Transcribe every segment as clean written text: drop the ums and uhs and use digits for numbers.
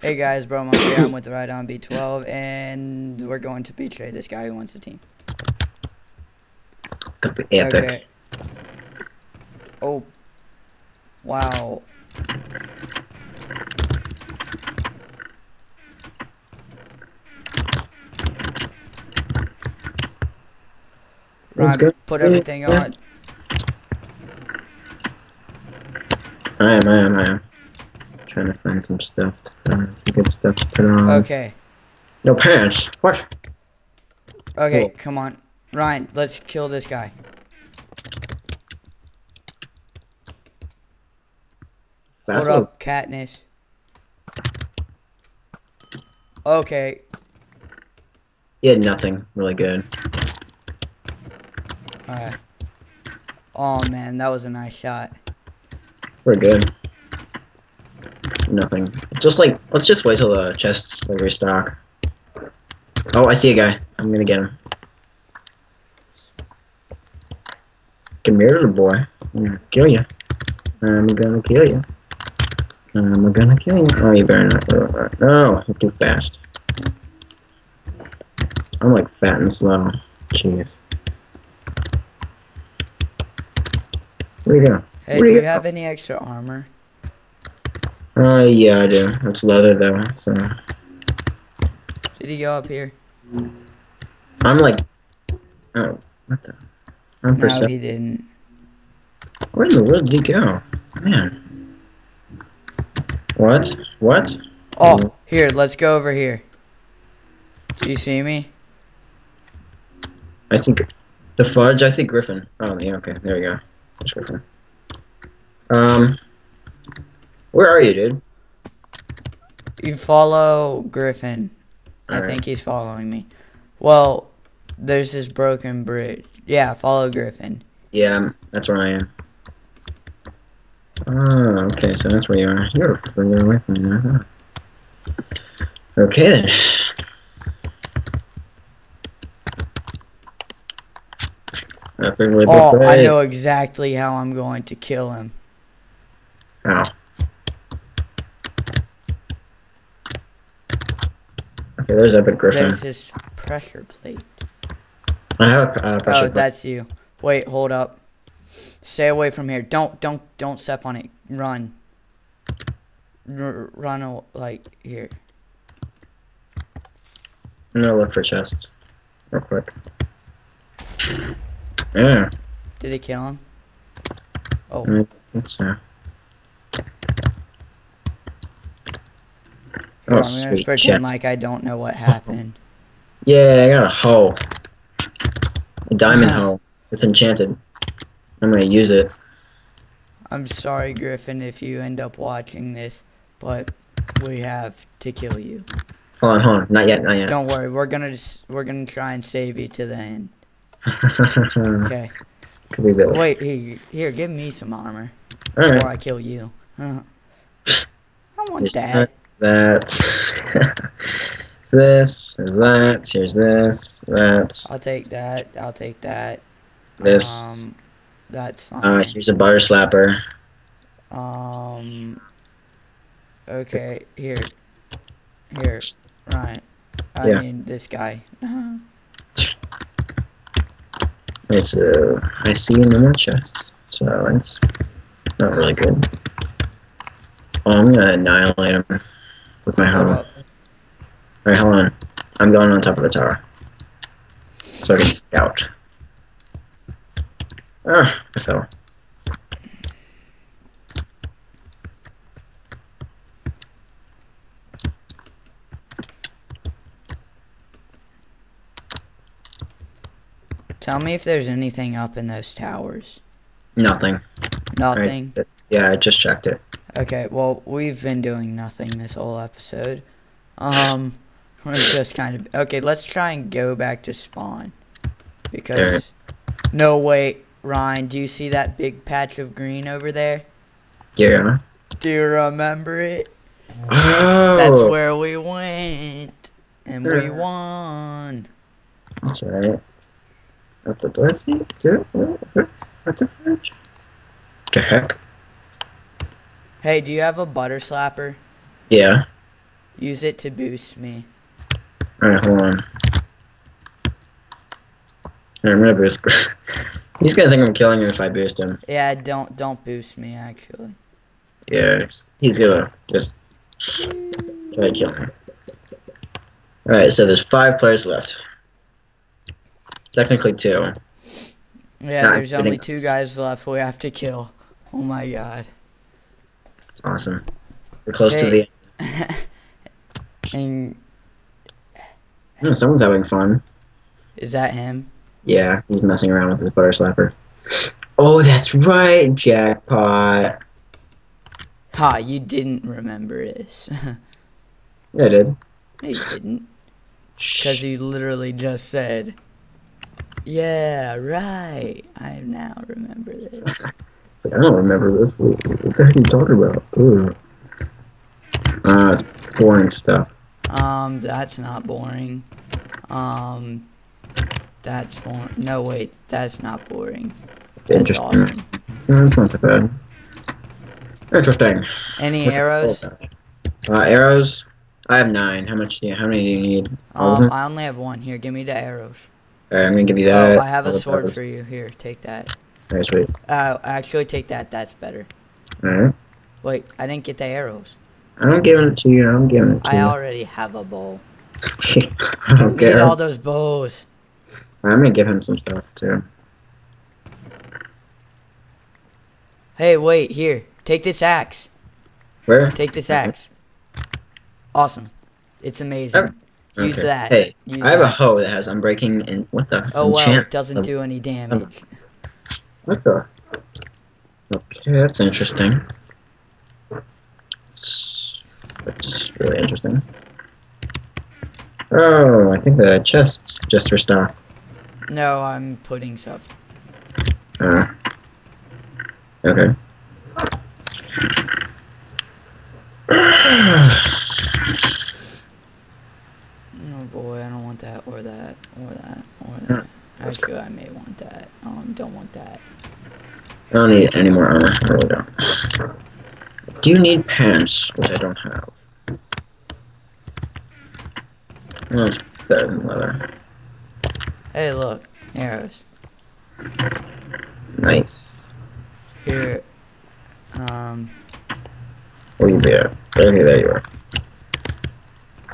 Hey guys, Bro Monkey, I'm with Rydon B12, and we're going to betray this guy who wants the team. Okay. Oh. Wow. Rob, put everything on. I am. Trying to find some stuff, good stuff to put on. Okay. No pants. What? Okay, cool. Come on, Ryan. Let's kill this guy. Hold up, Katniss. Okay. He had nothing really good. All right. Oh man, that was a nice shot. We're good. Nothing. Just like, let's just wait till the chests restock. Oh, I see a guy. I'm gonna get him. Come here, little boy. I'm gonna kill you. I'm gonna kill you. Oh, you better not. No, I'm too fast. I'm like fat and slow. Jeez. Where you going? Hey, do you have any extra armor? Yeah, I do. It's leather, though, so... Did he go up here? I'm like... Oh, what the... No, he didn't. Where in the world did he go? Man. What? What? Oh, here, let's go over here. Do you see me? I see... The fudge? I see Griffin. Oh, yeah, okay. There we go. There's Griffin. Where are you, dude? You follow Griffin. I think he's following me. Well, there's this broken bridge. Yeah, follow Griffin. Yeah, that's where I am. Oh, okay, so that's where you are. You're further away from me, huh? Okay, then. Oh, I know exactly how I'm going to kill him. Oh. Okay, there's Epic Griffin. There's this pressure plate. I have a pressure plate. Oh, that's you. Wait, hold up. Stay away from here. Don't step on it. Run. Run, like, here. I'm gonna look for chests. Real quick. Yeah. Did it kill him? Oh. I think so. Oh, I'm gonna pretend like I don't know what happened. Yeah, I got a hoe. A diamond hoe. It's enchanted. I'm gonna use it. I'm sorry, Griffin, if you end up watching this, but we have to kill you. Hold on. Not yet. Don't worry. We're gonna try and save you to the end. Okay. Wait, here, give me some armor before I kill you. I don't want that. That. This. There's that. Here's this. That. I'll take that. This. That's fine. Here's a butter slapper. Okay. Here. Right. I mean this guy. Okay, so I see no more chests. So that's not really good. Oh, I'm gonna annihilate him. With my helmet. Alright, hold on. I'm going on top of the tower. So I can scout. Ah, I fell. Tell me if there's anything up in those towers. Nothing? Yeah, I just checked it. Okay, well, we've been doing nothing this whole episode. We're just kind of... Okay, let's try and go back to spawn. Because... No, wait, Ryan, do you see that big patch of green over there? Yeah. Do you remember it? Oh! That's where we went. And we won. That's right. What the blessing? What the fudge? What the heck? Hey, do you have a butter slapper? Yeah. Use it to boost me. Alright, hold on. Alright, I'm gonna boost. He's gonna think I'm killing him if I boost him. Yeah, don't boost me, actually. Yeah, he's gonna just try to kill me. Alright, so there's 5 players left. Technically 2. Yeah, not there's only 2 guys left we have to kill. Oh my god. It's awesome. We're close to the end. And yeah, someone's having fun. Is that him? Yeah, he's messing around with his butter slapper. Oh, that's right, jackpot. Ha, you didn't remember this. Yeah, I did. No, you didn't. Because you literally just said, yeah, right, I now remember this. I don't remember this. What the heck are you talking about? Ooh. It's boring stuff. That's not boring. That's boring. No, wait, that's not boring. That's awesome. No, that's not so bad. Interesting. Any arrows? Arrows? I have 9. How many do you need? I only have 1. Here, give me the arrows. Alright, I'm gonna give you that. Oh, I have a sword for you. Here, take that. Alright, sweet. Actually, take that. That's better. Alright. Wait, I didn't get the arrows. I'm giving it to you. I'm giving it to you. I already have a bow. I don't care. Need all those bows. I'm gonna give him some stuff too. Hey, wait here. Take this axe. Where? Take this axe. Awesome. It's amazing. Okay. Use that. Hey, I have a hoe that has unbreaking and what the? Oh wow! Well, it doesn't do any damage. What the? Okay, that's interesting. That's really interesting. Oh, I think the chest's just for stuff. No, I'm putting stuff. Okay. Oh boy, I don't want that or that or that or that. Actually, I may want that. Don't want that. I don't need any more armor. I really don't. Do you need pants, which I don't have? Oh, it's better than leather. Hey, look. Arrows. Nice. Here. Where you there? Okay, there you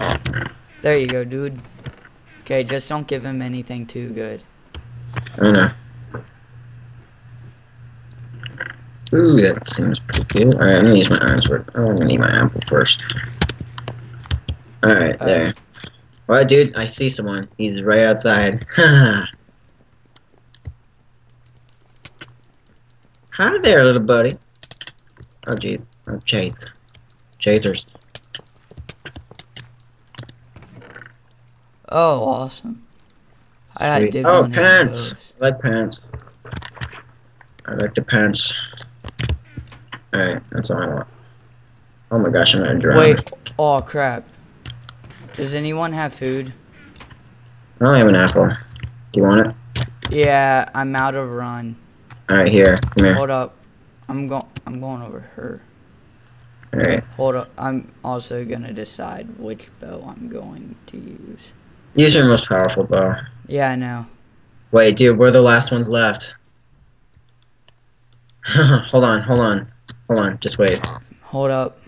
are. There you go, dude. Okay, just don't give him anything too good. I know. Ooh, that seems pretty good. Alright, I'm gonna use my iron sword. Oh, I'm gonna need my apple first. Alright, there. Alright, dude, I see someone. He's right outside. Hi there, little buddy. Oh, gee. Oh, Chase. Chasers. Oh, awesome. I dig on pants. I like pants. I like the pants. Alright, that's all I want. Oh my gosh, I'm gonna drown. Wait, oh crap. Does anyone have food? I only have an apple. Do you want it? Yeah, I'm out of run. Alright, here. Come here. Hold up. I'm going over her. Alright. Hold up. I'm also gonna decide which bow I'm going to use. Use your most powerful bow. Yeah, I know. Wait, dude, we're the last ones left. Hold on. Just wait. Hold up.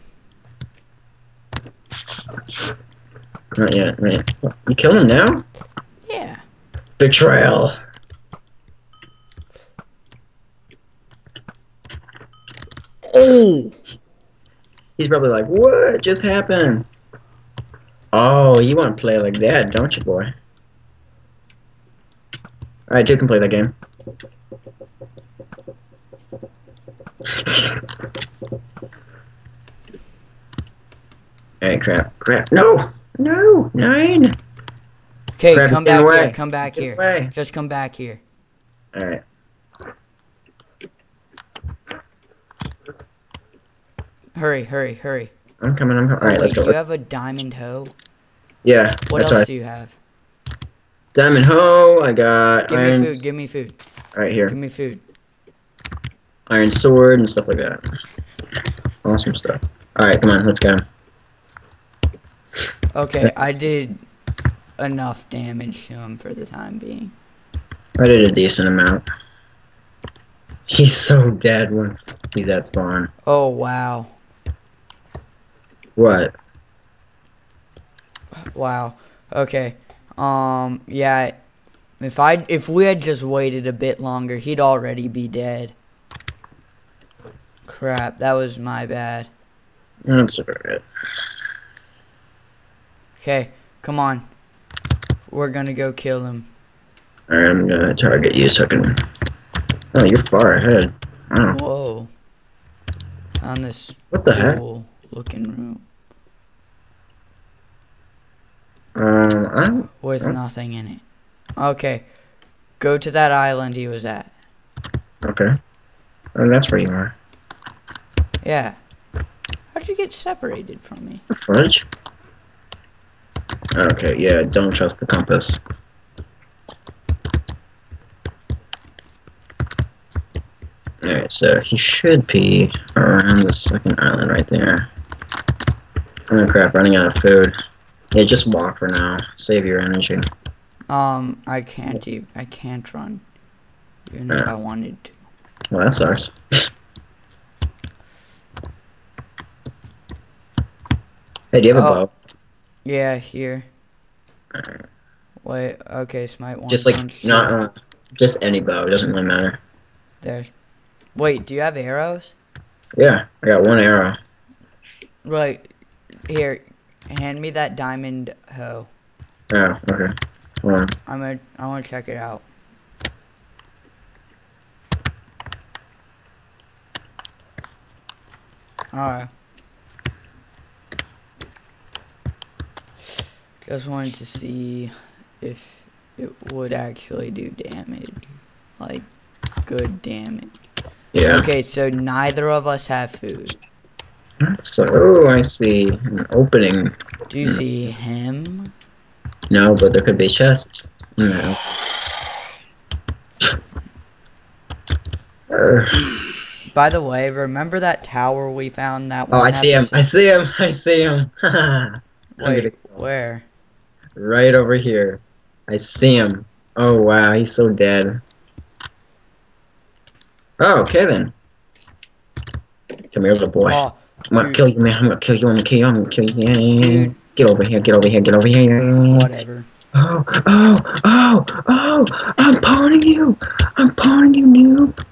Not yet, not yet. You killed him now? Yeah. Betrayal. Oh! He's probably like, what just happened? Oh, you want to play like that, don't you, boy? Alright, dude can play that game. Hey, crap. No! No! 9! Okay, come back here, come back here. Just come back here. Alright. Hurry. I'm coming. Alright, let's go. You have a diamond hoe? Yeah. What else do you have? Diamond hoe, I got iron. Give me food. Alright, here. Give me food. Iron sword and stuff like that. Awesome stuff. Alright, come on, let's go. Okay, I did enough damage to him for the time being. I did a decent amount. He's so dead once he's at spawn. Oh, wow. What? Wow. Okay. Yeah. If we had just waited a bit longer, he'd already be dead. Crap, that was my bad. That's alright. Okay, come on. We're gonna go kill him. Alright, I'm gonna target you so I can... Oh, you're far ahead. Wow. Whoa. Found this cool-looking room. With nothing in it. Okay. Go to that island he was at. Okay. Oh, that's where you are. Yeah. How'd you get separated from me? The fudge? Okay, yeah, don't trust the compass. Alright, so he should be around the second island right there. Oh crap, running out of food. Yeah, just walk for now. Save your energy. I can't run. Even if I wanted to. Well, that sucks. Hey, do you have a bow? Yeah, here. Wait, okay, smite one. Just like, just any bow, it doesn't really matter. There. Wait, do you have arrows? Yeah, I got one arrow. Right, here, hand me that diamond hoe. Oh, okay. Hold on. I want to check it out. Alright. Just wanted to see if it would actually do damage. Like, good damage. Yeah. Okay, so neither of us have food. So, oh, I see an opening. Do you see him? No, but there could be chests. No. By the way, remember that tower we found that one? Oh, I see him. I see him. I see him. Wait, where? Right over here. I see him. Oh, wow, he's so dead. Oh, okay then. Come here, little boy. Oh, I'm gonna kill you, man. I'm gonna kill you. I'm gonna kill you. I'm gonna kill you. Dude. Get over here. Get over here. Get over here. Whatever. Oh, oh, oh, oh. I'm pawning you. I'm pawning you, noob.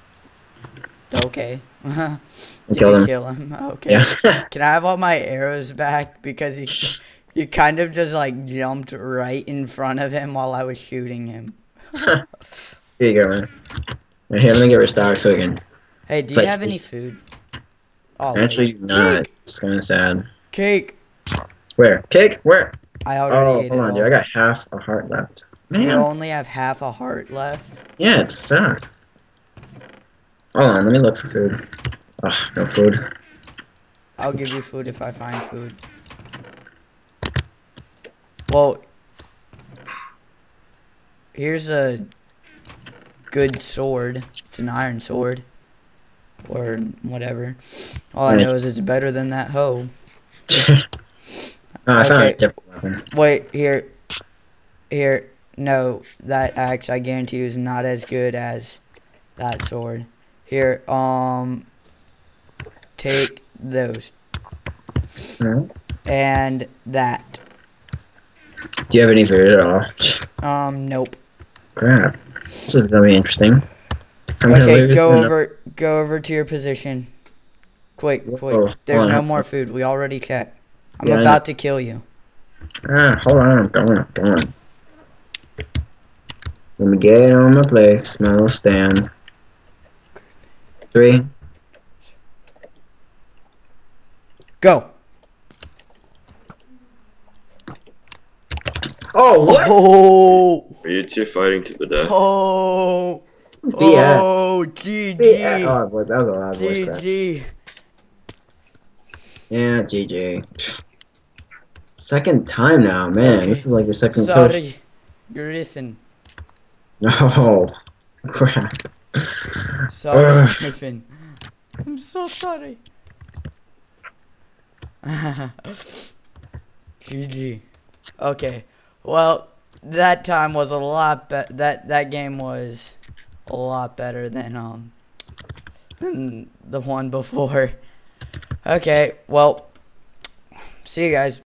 Okay. Did you kill him? Okay. Yeah. Can I have all my arrows back? Because you kind of just, like, jumped right in front of him while I was shooting him. Here you go, man. Here, let me get restocked so we can... Hey, do you have any food? Oh, actually, not. Cake. It's kind of sad. Cake! Where? Cake? Where? I already ate it all. Oh, hold on, dude. I got half a heart left. Man. You only have half a heart left? Yeah, it sucks. Hold on, let me look for food. Ugh, no food. I'll give you food if I find food. Well, here's a good sword. It's an iron sword. Or whatever. All I know is it's better than that hoe. Okay. Wait, here. Here. No, that axe, I guarantee you, is not as good as that sword. Here, take those. Mm-hmm. And that. Do you have any food at all? Nope. Crap. This is gonna be interesting. Okay, go over to your position. Quick, quick. Whoa, there's no more food. We already checked. I'm about to kill you. Ah, hold on. I'm going. Come on. Let me get on my place. My little stand. 3. Go. Oh, what? Oh. Are you two fighting to the death? Oh. Yeah. Oh, GG. Yeah. Oh, boy, that was a loud voice crack. GG. Yeah, GG. Second time now, man. Okay. This is like your second time. Sorry. Coach. You're Griffin. No. Crap. Sorry, Griffin. I'm so sorry. GG. Okay. Well, that time was a lot better. That game was a lot better than the one before. Okay. Well, see you guys.